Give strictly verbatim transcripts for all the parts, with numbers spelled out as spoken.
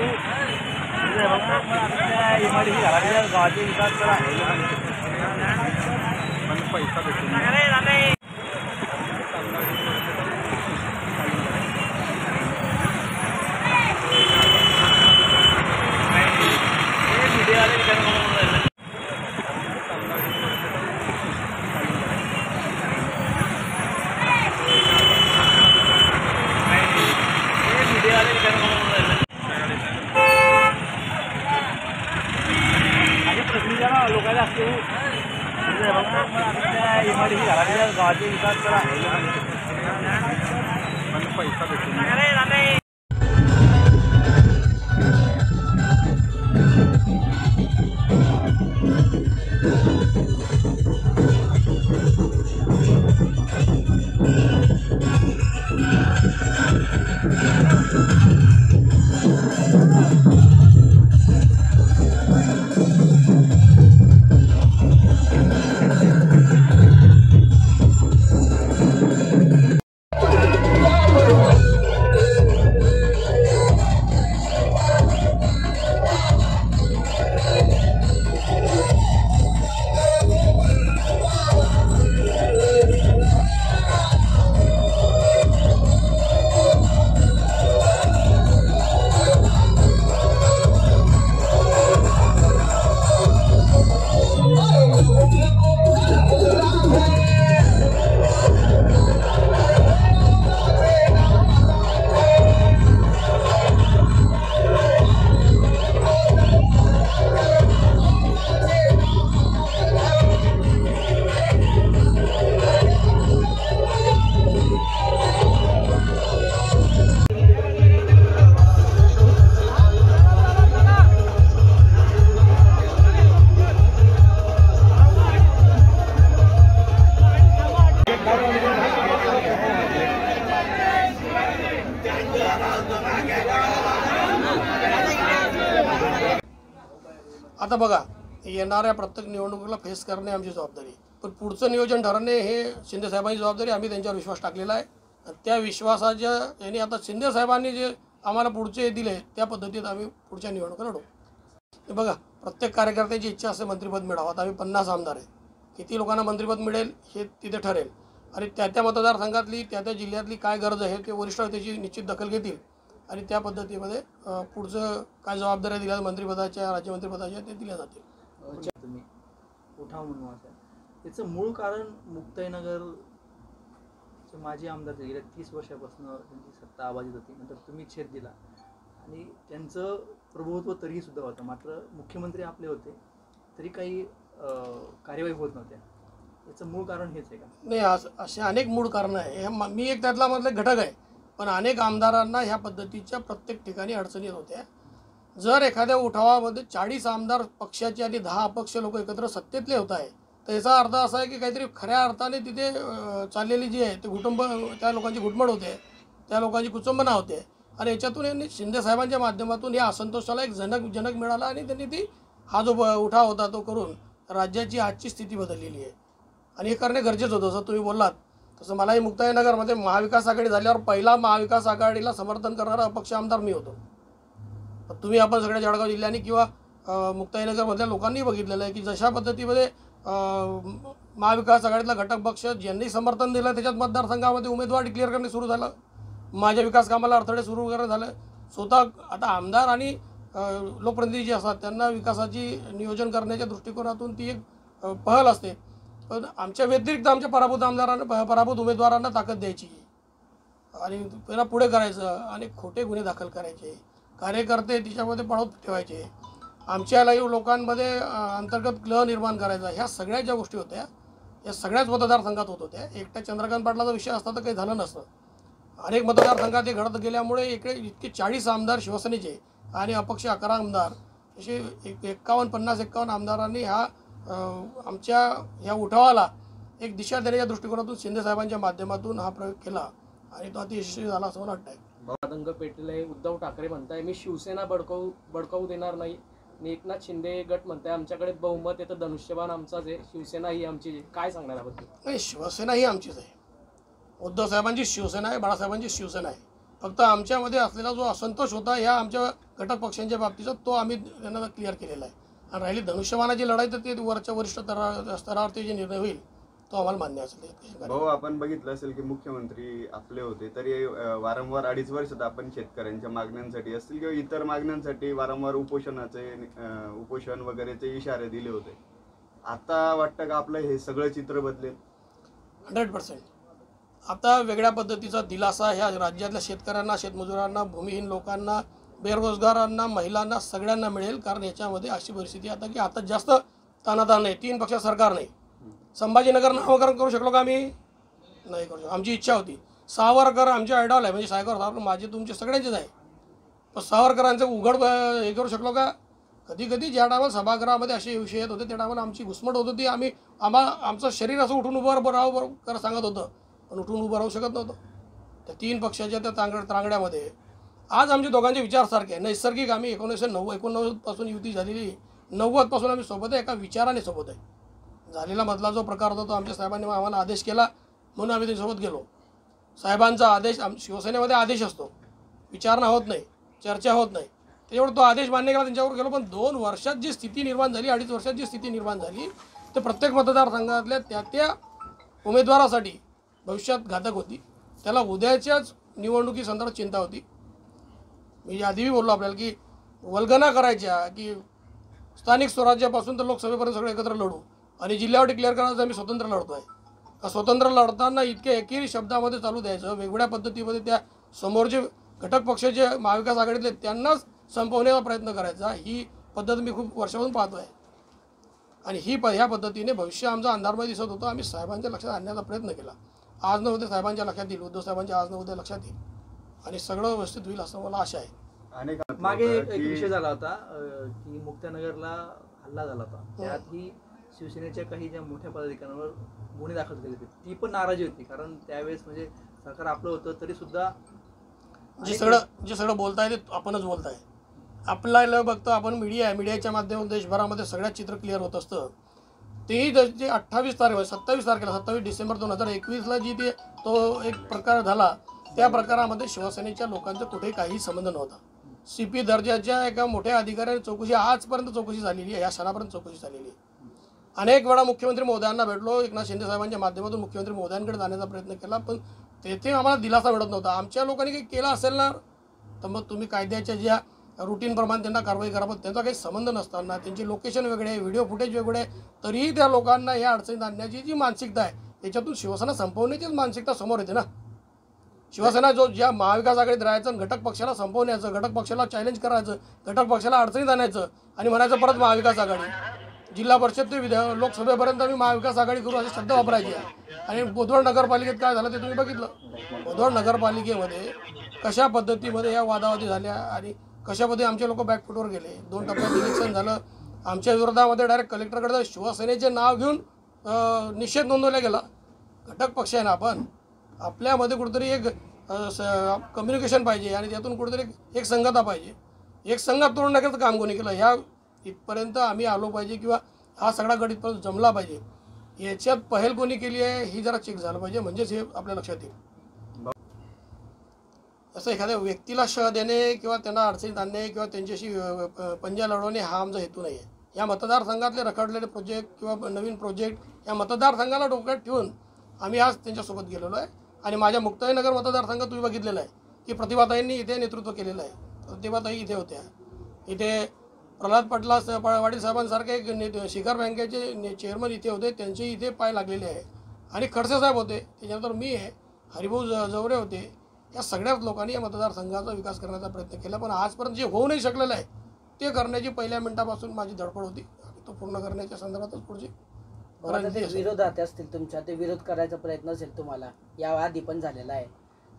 पैसा पैसा आता बघा येणाऱ्या प्रत्येक निवडणुकीला फेस करणे आमची जबाबदारी, पण पुढचं नियोजन ठरणे हे शिंदे साहेबांची जबाबदारी. आम्ही त्यांच्यावर विश्वास टाकलेला आहे आणि त्या विश्वासाच्या यांनी आता शिंदे साहेबांनी जे आम्हाला पुढचे दिले त्या पद्धतीत आम्ही पुढच्या निवडणुका लढवू. बघा प्रत्येक कार्यकर्त्याची इच्छा असते मंत्रिपद मिळावं. आता आम्ही पन्नास आमदार आहे, किती लोकांना मंत्रिपद मिळेल हे तिथे ठरेल आणि त्या त्या मतदारसंघातली त्या त्या जिल्ह्यातली काय गरज आहे ते वरिष्ठ त्याची निश्चित दखल घेतील आणि त्या पद्धतीमध्ये पुढचं काय जबाबदाऱ्या दिल्या मंत्रिपदाच्या राज्यमंत्रिपदाच्या ते दिल्या जातील. तुम्ही उठाव म्हणून असं त्याचं मूळ कारण मुक्ताईनगरचे माजी आमदार गेल्या तीस वर्षापासून त्यांची सत्ता आवाजीत होती, नंतर तुम्ही छेद दिला आणि त्यांचं प्रभुत्व तरीही सुद्धा होतं, मात्र मुख्यमंत्री आपले होते तरी काही कार्यवाही होत नव्हत्या. याचं मूळ कारण हेच आहे का? नाही, असे अनेक मूळ कारणं आहे. मी एक त्यातला मधला घटक आहे, पण अनेक आमदारांना ह्या पद्धतीच्या प्रत्येक ठिकाणी अडचणी होत्या. जर एखाद्या उठावामध्ये चाळीस आमदार पक्षाचे आणि दहा अपक्ष लोक एकत्र सत्तेतले होत आहे तर याचा अर्थ असा आहे की काहीतरी खऱ्या अर्थाने तिथे चाललेली जी आहे ते घुटंब त्या लोकांची घुटमळ होते, त्या लोकांची कुचंबना होते आणि याच्यातून यांनी शिंदेसाहेबांच्या माध्यमातून या असंतोषाला एक जनक जनक मिळाला आणि त्यांनी ती हा जो उठाव होता तो करून राज्याची आजची स्थिती बदललेली आहे आणि हे करणे गरजेचं होतं. जसं तुम्ही बोललात तसं मलाही मुक्ताईनगरमध्ये महाविकास आघाडी झाल्यावर पहिला महाविकास आघाडीला समर्थन करणारा अपक्ष आमदार मी होतो. तुम्ही आपण सगळ्या जळगाव जिल्ह्याने किंवा मुक्ताईनगरमधल्या लोकांनी बघितलेलं आहे की जशा पद्धतीमध्ये महाविकास आघाडीतला घटक पक्ष ज्यांनी समर्थन दिलं त्याच्यात मतदारसंघामध्ये उमेदवार डिक्लेअर करणे सुरू झालं, माझ्या विकास कामाला अडथळे सुरू करणं झालं. स्वतः आता आमदार आणि लोकप्रतिनिधी जे असतात त्यांना विकासाची नियोजन करण्याच्या दृष्टिकोनातून ती एक पहल असते, पण आमच्या व्यतिरिक्त आमच्या पराभूत आमदारांना पराभूत उमेदवारांना ताकद द्यायची आणि त्यांना पुढे करायचं आणि खोटे गुन्हे दाखल करायचे, कार्यकर्ते तिच्यामध्ये पळवत ठेवायचे, आमच्यालाही लोकांमध्ये अंतर्गत क्लह निर्माण करायचा, ह्या सगळ्या ज्या गोष्टी होत्या या सगळ्याच मतदारसंघात होत होत्या. एकट्या चंद्रकांत पाटलाचा विषय असता तर काही झालं नसतं. अनेक मतदारसंघात हे घडत गेल्यामुळे इकडे इतके चाळीस आमदार शिवसेनेचे आणि अपक्ष अकरा आमदार असे एक एक्कावन्न पन्नास एक्कावन्न आमदारांनी हा आमच्या ह्या उठावाला एक दिशा देण्याच्या दृष्टिकोनातून शिंदेसाहेबांच्या माध्यमातून हा प्रयोग केला आणि तो अति यशस्वी झाला असं मला वाटतं. धंग पेटले उद्धव ठाकरे म्हणताय मी शिवसेना बडकवू बडकवू देणार नाही आणि एकनाथ शिंदे गट म्हणताय आमच्याकडे बहुमत येतं, धनुष्यबाण आमचाच आहे, शिवसेना ही आमची. काय सांगणार याबद्दल? नाही, शिवसेना ही आमचीच आहे. उद्धव साहेबांची शिवसेना आहे, बाळासाहेबांची शिवसेना आहे. फक्त आमच्यामध्ये असलेला जो असंतोष होता या आमच्या घटक पक्षांच्या बाबतीचा तो आम्ही त्यांना क्लिअर केलेला आहे। आणि राहिली धनुष्यबाणाची लढाई तर ते वरच्या वरिष्ठ स्तरावरती जे निर्णय होईल तो आम्हाला मान्य असेल। भाऊ आपण बघितलं असेल की मुख्यमंत्री आपले होते तरी वारंवार अडीच वर्षात आपण शेतकऱ्यांच्या मागण्यांसाठी असतील किंवा इतर मागण्यांसाठी वारंवार उपोषणाचे उपोषण वगैरेचे इशारे दिले होते। आता वाटतं का आपलं हे सगळं चित्र बदलेल? हंड्रेड पर्सेंट आता वेगळ्या पद्धतीचा दिलासा ह्या राज्यातल्या शेतकऱ्यांना, शेतमजुरांना, भूमिहीन लोकांना, बेरोजगारांना, महिलांना सगळ्यांना मिळेल। कारण याच्यामध्ये अशी परिस्थिती आता की आता जास्त तानाताण नाही, तीन पक्ष सरकार नाही। संभाजीनगर नामकरण करू शकलो का आम्ही? नाही करू शकलो। आमची इच्छा होती। सावरकर आमचे आयडॉल आहे, म्हणजे सावरकर सावरकर माझे तुमचे सगळ्यांचेच आहे। पण सावरकरांचं उघड हे करू शकलो का? कधी कधी ज्या टायमाला सभागृहामध्ये असे विषय येत होते त्या टायमाला आमची घुसमट होत होती। आम्ही आम्हाला आमचं शरीर असं उठून उभं राहू कर सांगत होतं पण उठून उभं राहू शकत नव्हतं। त्या तीन पक्षाच्या त्या तांगड त्रांगड्यामध्ये आज आमचे दोघांचे विचारसारखे आहे। नैसर्गिक आम्ही एकोणीसशे नव्वद एकोणनव्वदपासून युती झालेली, नव्वदपासून आम्ही सोबत आहे, एका विचाराने सोबत आहे। झालेला मधला जो प्रकार होता तो आमच्या साहेबांनी आम्हाला आदेश केला म्हणून आम्ही त्यांच्यासोबत गेलो। साहेबांचा आदेश आम शिवसेनेमध्ये आदेश असतो, विचारणा होत नाही, चर्चा होत नाही, त्याच्यावर तो आदेश मान्य केला, त्यांच्यावर गेलो। पण दोन वर्षात जी स्थिती निर्माण झाली, अडीच वर्षात जी स्थिती निर्माण झाली ते प्रत्येक मतदारसंघातल्या त्या त्या उमेदवारासाठी भविष्यात घातक होती। त्याला उद्याच्याच निवडणुकी संदर्भात चिंता होती। मी आधीही बोललो आपल्याला की वल्गना करायच्या की स्थानिक स्वराज्यापासून तर लोकसभेपर्यंत सगळे एकत्र लढू आणि जिल्ह्यावर डिक्लेअर करायचं आम्ही स्वतंत्र लढतो आहे का? स्वतंत्र लढताना इतके एकेरी शब्दामध्ये चालू द्यायचं, वेगवेगळ्या पद्धतीमध्ये त्या समोर जे घटक पक्ष जे महाविकास आघाडीतले त्यांनाच संपवण्याचा प्रयत्न करायचा, ही पद्धत मी खूप वर्षापासून पाहतो आहे। आणि ही प ह्या पद्धतीने भविष्य आमचा अंधारमय दिसत होतं। आम्ही साहेबांच्या लक्षात आणण्याचा प्रयत्न केला। आज न उद्या साहेबांच्या लक्षात येईल, उद्धव साहेबांच्या आज न उद्या लक्षात येईल आणि सगळं व्यवस्थित होईल असं मला आशा आहे। अनेक मागे एक विषय झाला होता की मुक्तानगरला हल्ला झाला होता, त्यात ही शिवसेनेच्या काही ज्या मोठ्या पदाधिकाऱ्यांवर गुन्हे दाखल केले होते, ती पण नाराजी होती। कारण त्यावेळेस म्हणजे सरकार आपलं होतं तरी सुद्धा जे सगळं जे सगळं बोलताय ते आपणच बोलताय। आपल्याला बघतो आपण, मीडिया आहे, मीडियाच्या माध्यमातून देशभरामध्ये सगळ्यात चित्र क्लिअर होत असतं। तेही जे अठ्ठावीस तारीख सत्तावीस तारखेला सत्तावीस डिसेंबर दोन हजार एकवीसला जी ते तो एक प्रकार झाला त्या प्रकारामध्ये शिवसेनेच्या लोकांचा कुठे काही संबंध नव्हता। सी पी दर्जाच्या एका मोठ्या अधिकाऱ्याने चौकशी आजपर्यंत चौकशी झालेली आहे, या क्षणापर्यंत चौकशी झालेली आहे। अनेक वेळा मुख्यमंत्री महोदयांना भेटलो, एकनाथ शिंदे साहेबांच्या माध्यमातून मुख्यमंत्री महोदयांकडे जाण्याचा प्रयत्न केला पण तेथे आम्हाला दिलासा मिळत नव्हता। आमच्या लोकांनी काही केला असेल ना तर मग तुम्ही कायद्याच्या ज्या रुटीनप्रमाणे त्यांना कारवाई करा। पण त्यांचा काही संबंध नसताना, त्यांचे लोकेशन वेगळे आहे, व्हिडिओ फुटेज वेगळे आहे, तरीही त्या लोकांना या अडचणीत आणण्याची जी मानसिकता आहे याच्यातून शिवसेना संपवण्याचीच मानसिकता समोर येते ना। शिवसेना जो ज्या महाविकास आघाडीत राहायचं, घटक पक्षाला संपवण्याचं, घटक पक्षाला चॅलेंज करायचं, घटक पक्षाला अडचणीत आणायचं आणि म्हणायचं परत महाविकास आघाडी, जिल्हा परिषद ते विधान लोकसभेपर्यंत आम्ही महाविकास आघाडी करू असे शब्द वापरायचे आहे। आणि बोदवड नगरपालिकेत काय झालं ते तुम्ही बघितलं। बोदवड नगरपालिकेमध्ये कशा पद्धतीमध्ये या वादावादी झाल्या आणि कशामध्ये आमचे लोक बॅकफूटवर गेले। दोन टप्प्यात इलेक्शन झालं, आमच्या विरोधामध्ये डायरेक्ट कलेक्टरकडे शिवसेनेचे नाव घेऊन निषेध नोंदवला गेला। घटक पक्ष आहे ना आपण, आपल्यामध्ये कुठेतरी एक कम्युनिकेशन पाहिजे आणि त्यातून कुठेतरी एक संघता पाहिजे। एक संघात तोडून टाकायचं काम कोणी केलं? ह्या इथपर्यंत आम्ही आलो पाहिजे किंवा हा सगळा गट इथपर्यंत जमला पाहिजे, याच्यात पहल कोणी केली आहे ही जरा चेक झालं पाहिजे, म्हणजेच हे आपल्या लक्षात येईल। असं एखाद्या व्यक्तीला शह देणे किंवा त्यांना अडचणीत आणणे किंवा त्यांच्याशी पंजा लढवणे हा आमचा हेतू नाही आहे। या मतदारसंघातले रखडलेले प्रोजेक्ट किंवा नवीन प्रोजेक्ट या मतदारसंघाला डोक्यात ठेवून आम्ही आज त्यांच्यासोबत गेलेलो आहे। आणि माझ्या मुक्ताईनगर मतदारसंघात तुम्ही बघितलेला आहे की प्रतिभाताईंनी इथे नेतृत्व केलेलं आहे। प्रतिभाताई इथे होत्या, इथे प्रल्हाद पाटला वाडी साहेबांसारखे एक शिखर बँकेचे चेअरमन इथे होते, त्यांचे इथे पाय लागलेले आहे। आणि खडसे साहेब होते, त्याच्यानंतर मी आहे, हरिभाऊ जवरे होते। या सगळ्याच लोकांनी या मतदारसंघाचा विकास करण्याचा प्रयत्न केला। पण आजपर्यंत जे होऊ नाही शकलेलं आहे ते करण्याची पहिल्या मिनिटापासून माझी धडपड होती। तो पूर्ण करण्याच्या संदर्भातच पुढची विरोधात असतील तुमच्या, ते विरोध करायचा प्रयत्न असेल तुम्हाला, या आधी पण झालेला आहे,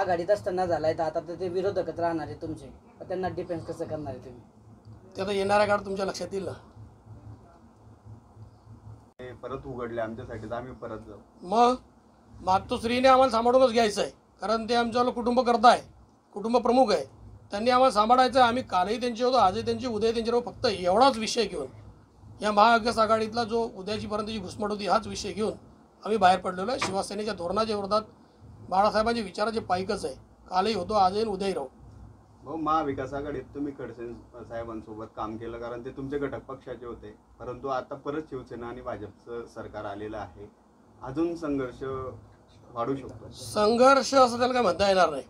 आघाडीत असताना झाला आहे, तर आता तर ते विरोधकच राहणार आहे तुमचे, त्यांना डिफेन्स कसं करणार आहे तुम्ही? ते आता येणाऱ्या काळात तुमच्या लक्षात येईल ना। परत उघडले आमच्यासाठी, आम्ही परत जाऊ। मग मातोश्रीने आम्हाला सांभाळूनच घ्यायचं आहे, कारण ते आमचं कुटुंब करता आहे, कुटुंब प्रमुख आहे, त्यांनी आम्हाला सांभाळायचं आहे। आम्ही कालही त्यांचे होतो, आजही त्यांचे, उद्या त्यांचे राहू। फक्त एवढाच विषय घेऊन या महाविकास आघाडीतला जो उद्याचीपर्यंतची घुसमट होती हाच विषय घेऊन आम्ही बाहेर पडलेलो आहे। शिवसेनेच्या धोरणाच्या विरोधात बाळासाहेबांचे विचाराचे पायकच आहे। कालही होतो आजही उद्याही राहू. भाऊ महाविकास आघाडीत तुम्ही खडसे साहेबांसोबत काम केलं कारण ते तुमचे घटक पक्षाचे होते, परंतु आता परत शिवसेना आणि भाजपचं सरकार आलेलं आहे, अजून संघर्ष वाढू शकतो. संघर्ष असं त्याला काय म्हणता येणार नाही.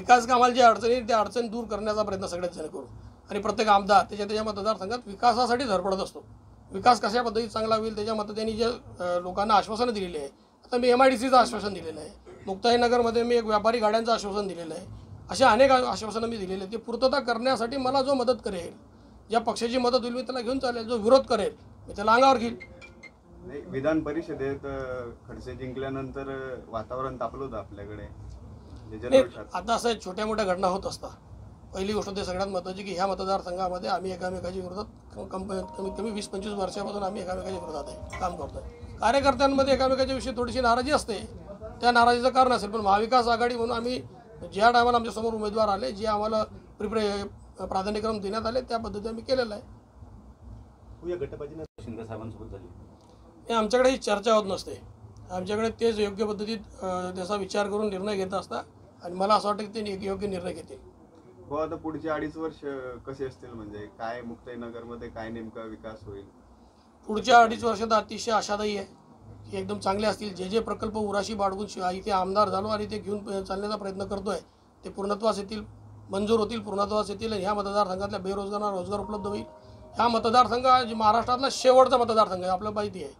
विकास कामाला जे अडचणी आहेत त्या अडचणी दूर करण्याचा प्रयत्न सगळ्याच जण करू आणि प्रत्येक आमदार त्याच्या त्याच्या मतदारसंघात विकासासाठी धडपडत असतो. विकास कशा पद्धतीने चांगला होईल त्याच्या मते त्यांनी जे लोकांना आश्वासनं दिलेली आहे, आता मी एम आय डी सीचं आश्वासन दिलेलं आहे, मुक्ताईनगरमध्ये मी एक व्यापारी गाड्यांचं आश्वासन दिलेलं आहे, अशा अनेक आश्वासनं मी दिलेली आहेत. ती पूर्तता करण्यासाठी मला जो मदत करेल, ज्या पक्षाची मदत होईल मी त्याला घेऊन चालेल, जो विरोध करेल मी त्याला अंगावर घेईल. नाही, विधान परिषदेत खडसे जिंकल्यानंतर वातावरण तापलं होतं आपल्याकडे. आता असं छोट्या मोठ्या घटना होत असतात. पहिली गोष्ट ते सगळ्यात महत्त्वाची की ह्या मतदारसंघामध्ये आम्ही एकामेकाच्या विरोधात कमीत कमी वीस पंचवीस वर्षापासून आम्ही एकामेकाच्या विरोधात आहे, काम करतो आहे. कार्यकर्त्यांमध्ये एकामेकाच्या विषयी थोडीशी नाराजी असते, त्या नाराजीचं कारण असेल, पण महाविकास आघाडी म्हणून आम्ही ज्या टायमाला आमच्यासमोर उमेदवार आले, जे आम्हाला प्रिप्रे प्राधान्यक्रम देण्यात आले त्या पद्धतीने आम्ही केलेलं आहे. शिंदे साहेबांसोबत झाली आमच्याकडे ही चर्चा होत नसते, आमच्याकडे तेच योग्य पद्धतीत त्याचा विचार करून निर्णय घेत असता आणि मला असं वाटतं की ते योग्य निर्णय घेतील. हो, आता पुढचे अडीच वर्ष कसे असतील, म्हणजे काय मुक्ताईनगरमध्ये काय नेमका विकास होईल पुढच्या अडीच वर्षात, अतिशय आशादायी आहे की एकदम चांगले असतील. जे जे प्रकल्प उराशी बाळगून इथे आमदार झालो आणि ते घेऊन चालण्याचा प्रयत्न करतोय ते पूर्णत्वास येतील, मंजूर होतील, पूर्णत्वास येतील आणि ह्या मतदारसंघातल्या बेरोजगारांना रोजगार उपलब्ध होईल. हा मतदारसंघ महाराष्ट्रातला शेवटचा मतदारसंघ आहे, आपल्याला माहिती आहे,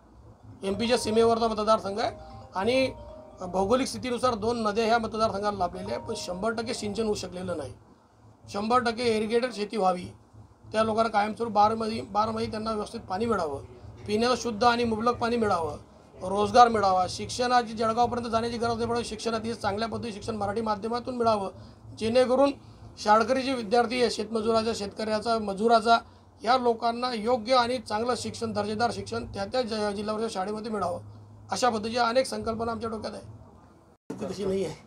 एम पीच्या सीमेवरचा मतदारसंघ आहे आणि भौगोलिक स्थितीनुसार दोन नद्या ह्या मतदारसंघाला लाभलेल्या आहेत, पण शंभर टक्के सिंचन होऊ शकलेलं नाही. शंभर टक्के इरिगेटेड शेती व्हावी, त्या लोकांना कायमस्वरूप बारमाही बारमाही त्यांना व्यवस्थित पाणी मिळावं, पिण्याचं शुद्ध आणि मुबलक पाणी मिळावं, रोजगार मिळावा, शिक्षणाची जळगावपर्यंत जाण्याची गरज नाही पडत, शिक्षणात चांगल्या पद्धतीने शिक्षण मराठी माध्यमातून मिळावं, जेणेकरून शाळकरी जे विद्यार्थी आहे, शेतमजुराचा शेतकऱ्याचा मजुराचा या लोकांना योग्य आणि चांगलं शिक्षण, दर्जेदार शिक्षण त्या त्या जिल्ह्यावरच्या शाळेमध्ये मिळावं, अशा पद्धतीच्या अनेक संकल्पना आमच्या डोक्यात आहे. तशी नाही आहे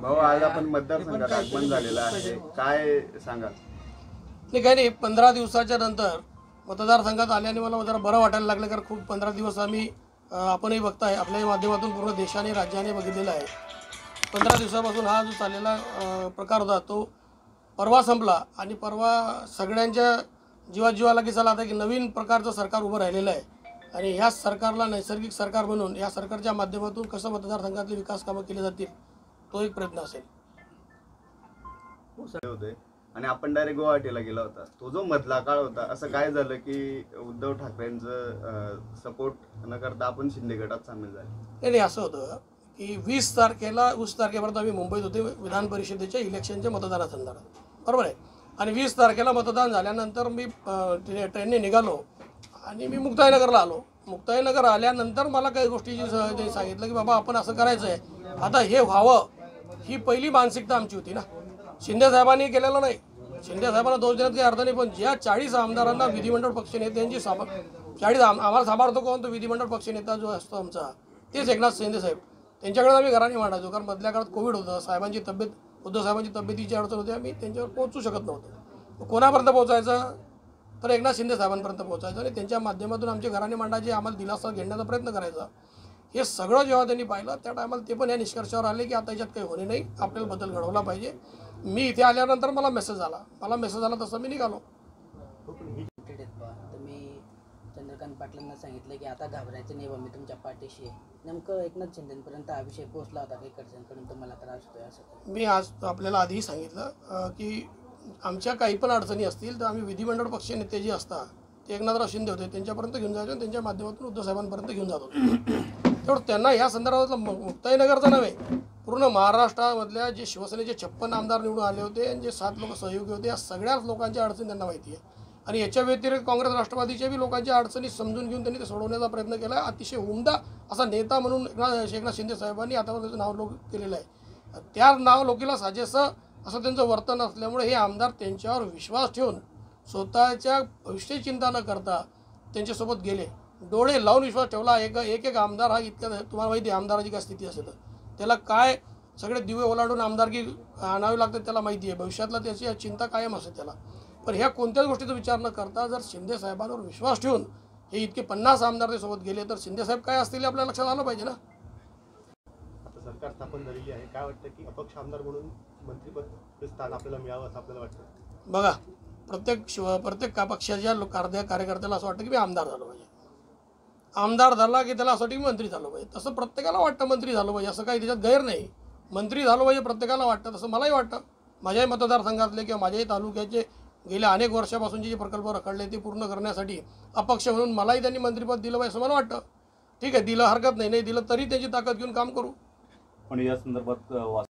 भाऊ, आज आपण मतदारसंघात आगमन झालेलं आहे, काय सांगाल? नाही, काही नाही, पंधरा दिवसाच्या नंतर मतदारसंघात आल्याने मला जरा बरं वाटायला लागलं, कारण खूप पंधरा दिवस आम्ही आपणही बघताय आपल्याही माध्यमातून पूर्ण देशाने राज्याने बघितलेला आहे. पंधरा दिवसापासून हा जो चाललेला प्रकार होता तो परवा संपला आणि परवा सगळ्यांच्या जीवा जीवाला की चला आता की नवीन प्रकारचं सरकार उभं राहिलेलं आहे आणि ह्या सरकारला नैसर्गिक सरकार म्हणून या सरकारच्या माध्यमातून कसं मतदारसंघातले विकास कामं केली जातील तो एक प्रयत्न असेल. आणि आपण डायरेक्ट गुवाहाटीला गेला होता, तो जो मधला काळ होता असं काय झालं की उद्धव ठाकरेंचं सपोर्ट न करता आपण शिंदे गटात सामील झाले? नाही नाही, असं होतं की वीस तारखेला वीस तारखेपर्यंत आम्ही मुंबईत होते विधान परिषदेच्या इलेक्शनच्या मतदानासंदर्भात, बरोबर आहे. आणि वीस तारखेला मतदान झाल्यानंतर मी ट्रेनने निघालो आणि मी मुक्ताईनगरला आलो. मुक्ताईनगर आल्यानंतर मला काही गोष्टीची त्यांनी सांगितलं की बाबा आपण असं करायचं आहे, आता हे व्हावं ही पहिली मानसिकता आमची होती ना. शिंदे साहेबांनी केलेलं नाही, शिंदे साहेबांना दोष देण्यात काही अर्थ नाही, पण ज्या चाळीस आमदारांना विधिमंडळ पक्ष नेत्यांची साभ चाळीस आम आम्हाला सांभाळतो कोण, तो विधिमंडळ पक्ष नेता जो असतो आमचा तेच एकनाथ शिंदे साहेब, त्यांच्याकडे आम्ही घराने मांडायचो, कारण मधल्या काळात कोविड होतं, साहेबांची तब्येत उद्धव साहेबांची तब्येतीची अडचण होती, आम्ही त्यांच्यावर पोहोचू शकत नव्हतो. कोणापर्यंत पोहोचायचं तर एकनाथ शिंदे साहेबांपर्यंत पोहोचायचं आणि त्यांच्या माध्यमातून आमचे घराने मांडायचे, आम्हाला दिलासा घेण्याचा प्रयत्न करायचा. हे सगळं जेव्हा त्यांनी पाहिलं त्या टायमाला ते पण या निष्कर्षावर आले की आता याच्यात काही होणे नाही, आपल्याला बदल घडवला पाहिजे. मी इथे आल्यानंतर मला मेसेज आला, मला मेसेज आला तसं मी निघालो. तुम्ही चंद्रकांत पाटलांना सांगितलं की आता घाबरायचं नाही, मी तुमच्या पाठीशी आहे, नेमकं एकनाथ शिंदेपर्यंत हा विषय पोहोचला होता काही अडचणकडून तुम्हाला त्रास होतोय असं? मी आज आपल्याला आधीही सांगितलं की आमच्या काही पण अडचणी असतील तर आम्ही विधिमंडळ पक्ष नेते जे असतात ते एकनाथराव शिंदे होते त्यांच्यापर्यंत घेऊन जायचो, त्यांच्या माध्यमातून उद्धव साहेबांपर्यंत घेऊन जातो. तेवढं त्यांना या संदर्भातला मुक्ताईनगरचा नव्हे, पूर्ण महाराष्ट्रामधल्या जे शिवसेनेचे छप्पन आमदार निवडून आले होते आणि जे सात लोक सहयोगी होते या सगळ्याच लोकांच्या अडचणी त्यांना माहिती आहे आणि याच्या व्यतिरिक्त काँग्रेस राष्ट्रवादीच्या बी लोकांच्या अडचणी समजून घेऊन त्यांनी ते सोडवण्याचा प्रयत्न केला. अतिशय उमदा असा नेता म्हणून एकनाथ एकनाथ शिंदे साहेबांनी आतापर्यंत नाव लोक केलेलं आहे. त्या नाव लोकीला साजेसं असं त्यांचं वर्तन असल्यामुळे हे आमदार त्यांच्यावर विश्वास ठेवून स्वतःच्या भविष्याची चिंता न करता त्यांच्यासोबत गेले, डोळे लावून विश्वास ठेवला. एक एक एक आमदार हा इतका तुम्हाला माहिती आहे आमदाराची काय स्थिती असेल, त्याला काय सगळे दिवे ओलांडून आमदारकी आणावी लागते, त्याला माहिती आहे भविष्यातला त्याची चिंता कायम असेल त्याला. पण ह्या कोणत्याच गोष्टीचा विचार न करता जर शिंदे साहेबांवर विश्वास ठेवून हे इतके पन्नास आमदार त्यासोबत गेले तर शिंदेसाहेब काय असतील आपल्या लक्षात आलं पाहिजे ना. सरकार स्थापन झालेली आहे, काय वाटतं की अपक्ष आमदार म्हणून मंत्रीपद स्थान आपल्याला मिळावं असं आपल्याला वाटतं? बघा, प्रत्येक प्रत्येक का पक्षाच्या कार्य कार्यकर्त्याला असं वाटतं की मी आमदार झालो पाहिजे, आमदार झाला की त्याला असं वाटतं की मंत्री झालो पाहिजे. तसं प्रत्येकाला वाटतं मंत्री झालो पाहिजे, असं काही त्याच्यात गैर नाही. मंत्री झालो पाहिजे प्रत्येकाला वाटतं, तसं मलाही वाटतं. माझ्याही मतदारसंघातले किंवा माझ्याही तालुक्याचे गेल्या अनेक वर्षापासूनचे जे प्रकल्प रखडले ते पूर्ण करण्यासाठी अपक्ष म्हणून मलाही त्यांनी मंत्रिपद दिलं पाहिजे असं मला वाटतं. ठीक आहे, दिलं हरकत नाही, नाही दिलं तरी त्याची ताकद घेऊन काम करू. पण या संदर्भात